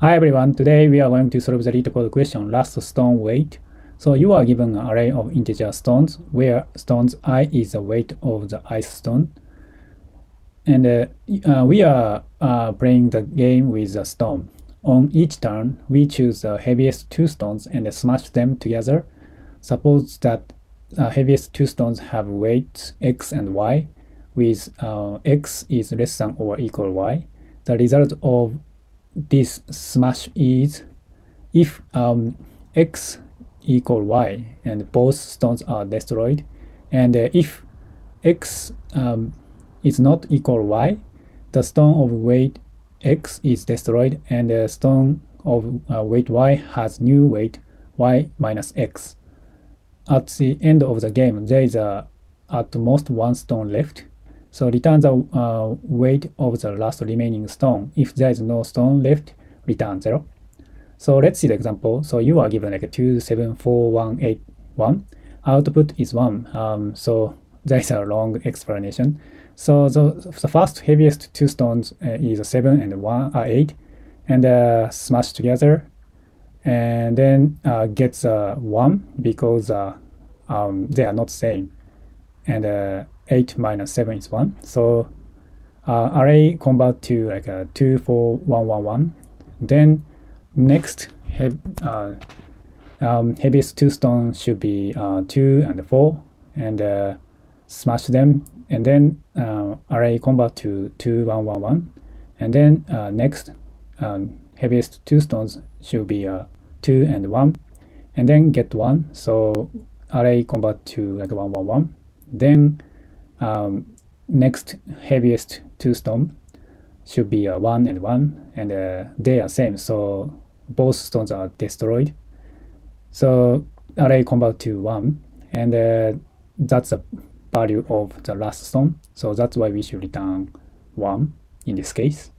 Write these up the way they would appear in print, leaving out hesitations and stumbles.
Hi everyone, today we are going to solve the LeetCode question last stone weight. So you are given an array of integer stones where stones I is the weight of the ith stone. And we are playing the game with a stone. On each turn, we choose the heaviest two stones and smash them together. Suppose that the heaviest two stones have weights x and y, with x is less than or equal y. The result of this smash is if x equal y and both stones are destroyed, and if x is not equal y, the stone of weight x is destroyed and the stone of weight y has new weight y minus x. At the end of the game, there is at most one stone left. So return the weight of the last remaining stone. If there is no stone left, return 0. So let's see the example. So you are given like 2, 7, 4, 1, 8, 1. Output is 1. So there is a long explanation. So the first heaviest two stones is 7 and 1 are 8, and smash together, and then gets 1 because they are not same, and 8 minus 7 is 1. So array convert to like 2, 4, 1, 1, 1. Then next heaviest two stones should be 2 and 4, and smash them, and then array convert to 2, 1, 1, 1. And then next heaviest two stones should be 2 and 1, and then get 1. So array convert to like 1, 1, 1. Then next heaviest two stones should be 1 and 1, and they are same, so both stones are destroyed. So array convert to 1, and that's the value of the last stone, so that's why we should return 1 in this case.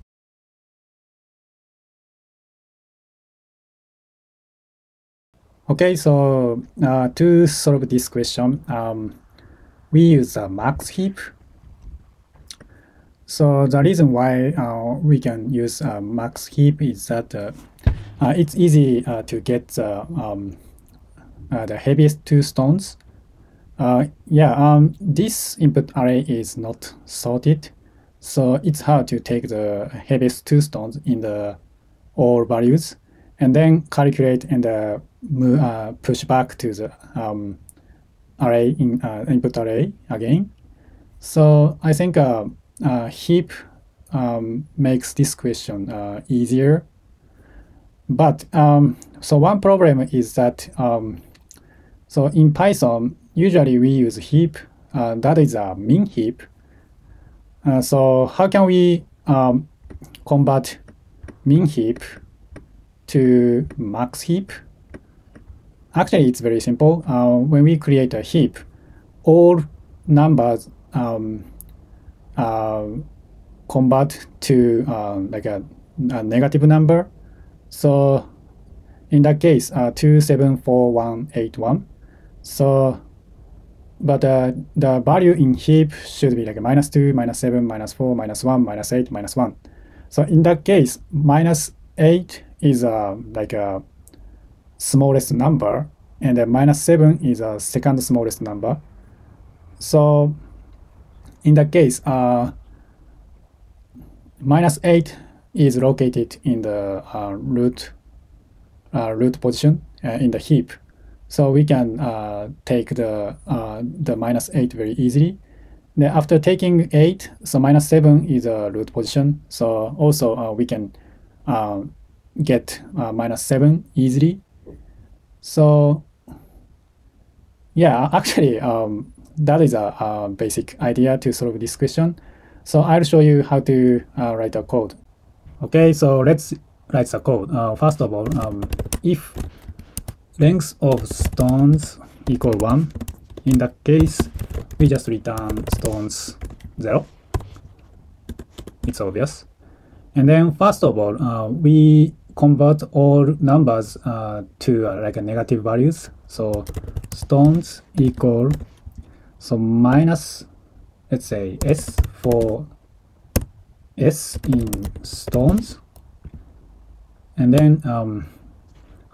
Okay, so to solve this question, we use a max heap. So the reason why we can use a max heap is that it's easy to get the heaviest two stones. This input array is not sorted, so it's hard to take the heaviest two stones in the all values and then calculate and push back to the array in input array again. So I think heap makes this question easier. But so one problem is that so in Python usually we use heap that is a min heap. So how can we convert min heap to max heap? Actually, it's very simple. When we create a heap, all numbers convert to like a negative number. So in that case, 2, 7, 4, 1, 8, 1. So, but the value in heap should be like -2, -7, -4, -1, -8, -1. So in that case, -8 is like a smallest number, and -7 is a second smallest number. So in that case, -8 is located in the root position in the heap. So we can take the -8 very easily. Then after taking 8, so -7 is a root position. So also we can get -7 easily. So yeah, actually that is a basic idea to solve this question. So I'll show you how to write a code. Okay, so let's write the code. First of all, if length of stones equal 1, in that case we just return stones 0. It's obvious. And then first of all, we convert all numbers to like a negative values. So stones equal, so minus, let's say s for s in stones, And then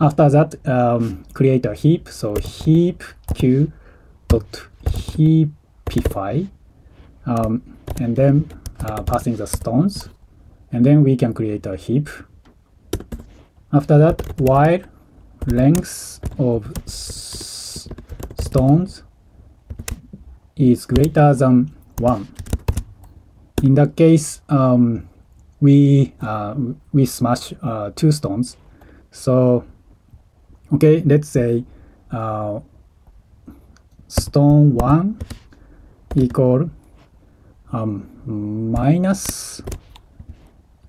after that, create a heap. So heap q dot heapify, and then passing the stones, and then we can create a heap. After that, while length of stones is greater than 1. In that case, we smash 2 stones. So okay, let's say stone 1 equal minus,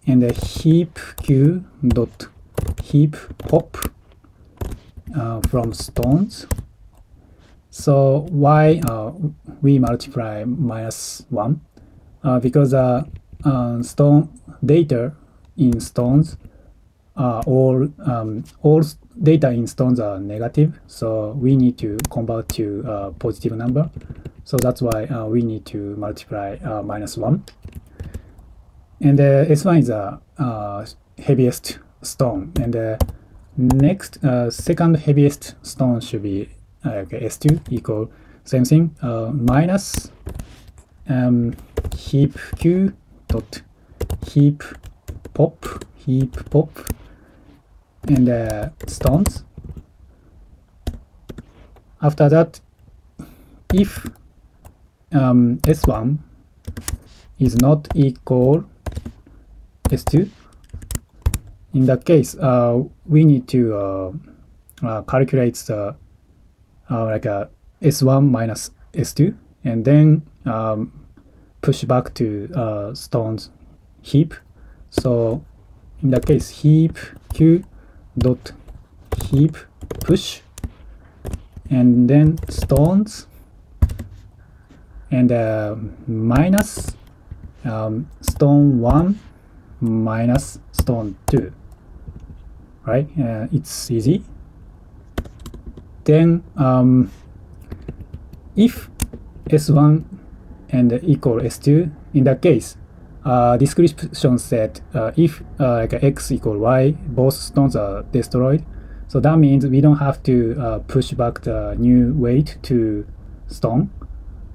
and the heap q dot heap pop from stones. So why we multiply -1? Because stone data in stones are all data in stones are negative, so we need to convert to a positive number. So that's why we need to multiply -1. And S1 is the heaviest stone, and the next second heaviest stone should be okay, S2 equal same thing, minus heap q dot heap pop, and stones. After that, if S1 is not equal S2, in that case, we need to calculate the like a S1 minus S2, and then push back to stones heap. So in that case, heap q dot heap push, and then stones, and minus stone 1 minus stone 2. Right, it's easy. Then if S1 and equal S2, in that case, description said if like X equal Y, both stones are destroyed. So that means we don't have to push back the new weight to stone.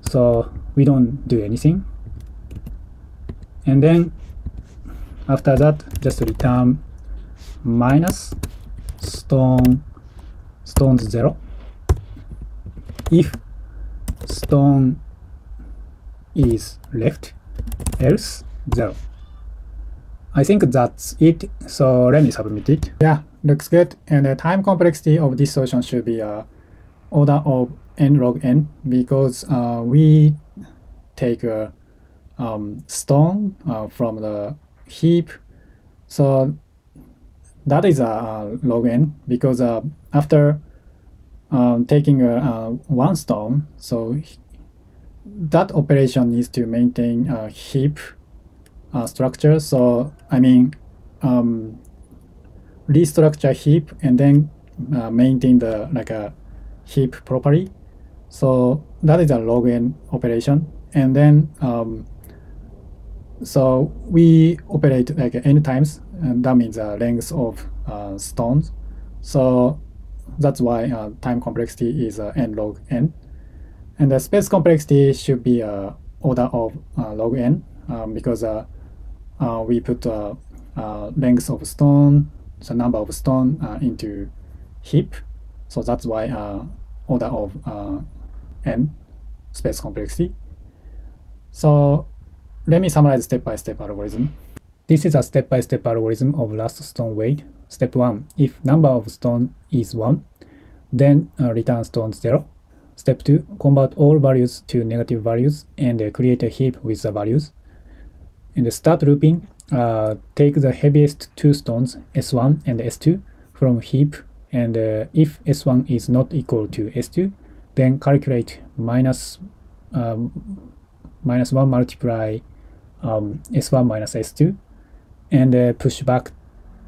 So we don't do anything. And then after that, just return minus stones 0 if stone is left, else 0. I think that's it, so let me submit it. Yeah, looks good. And the time complexity of this solution should be order of n log n, because we take a stone from the heap, so that is a log n, because after taking one stone, so that operation needs to maintain a heap structure. So I mean, restructure heap and then maintain the like a heap property. So that is a log n operation, and then so we operate like n times, and that means the length of stones. So that's why time complexity is n log n. And the space complexity should be order of log n, because we put length of stone, the number of stone into heap. So that's why order of n space complexity. So let me summarize step-by-step algorithm. This is a step-by-step algorithm of last stone weight. Step 1. If number of stone is 1, then return stone 0. Step 2. Convert all values to negative values and create a heap with the values. And start looping. Take the heaviest 2 stones, S1 and S2, from heap. And if S1 is not equal to S2, then calculate minus 1 multiply S1 minus S2, and push back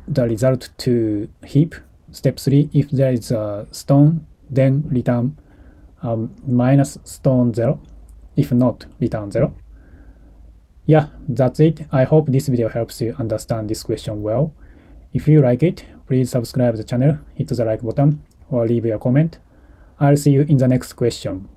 the result to heap. Step 3, if there is a stone, then return minus stone 0. If not, return 0. Yeah, that's it. I hope this video helps you understand this question well. If you like it, please subscribe the channel, hit the like button, or leave your comment. I'll see you in the next question.